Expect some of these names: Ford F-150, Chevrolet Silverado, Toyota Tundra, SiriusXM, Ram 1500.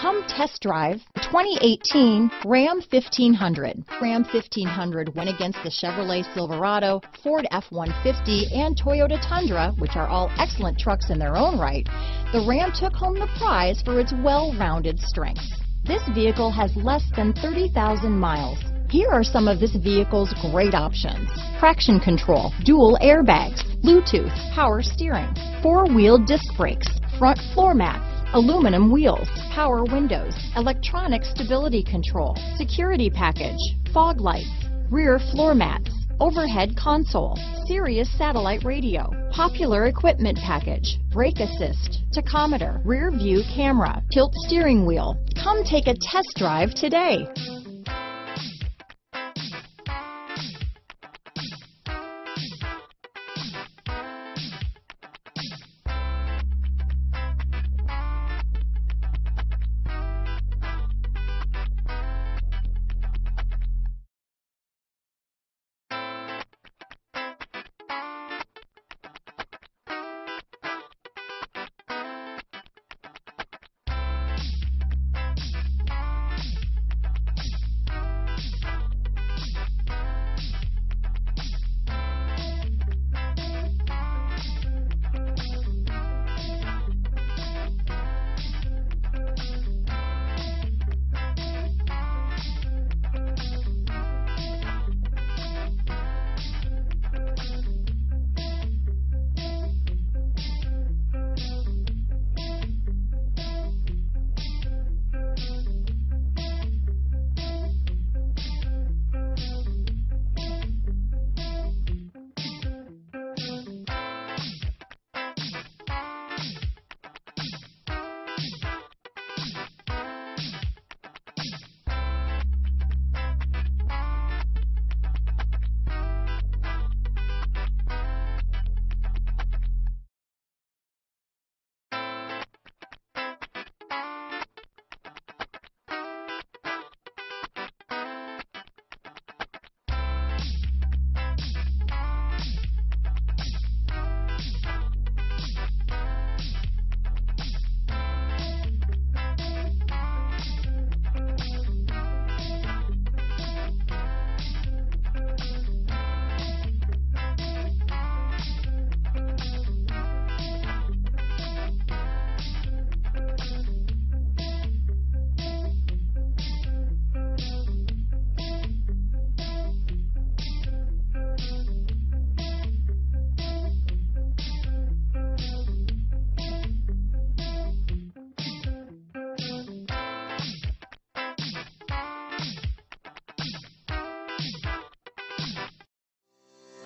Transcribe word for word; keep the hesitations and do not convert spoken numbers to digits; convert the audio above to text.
Come test drive twenty eighteen Ram fifteen hundred. Ram fifteen hundred went against the Chevrolet Silverado, Ford F one fifty, and Toyota Tundra, which are all excellent trucks in their own right. The Ram took home the prize for its well-rounded strengths. This vehicle has less than thirty thousand miles. Here are some of this vehicle's great options: traction control, dual airbags, Bluetooth, power steering, four-wheel disc brakes, front floor mats, aluminum wheels, power windows, electronic stability control, security package, fog lights, rear floor mats, overhead console, Sirius satellite radio, popular equipment package, brake assist, tachometer, rear view camera, tilt steering wheel. Come take a test drive today.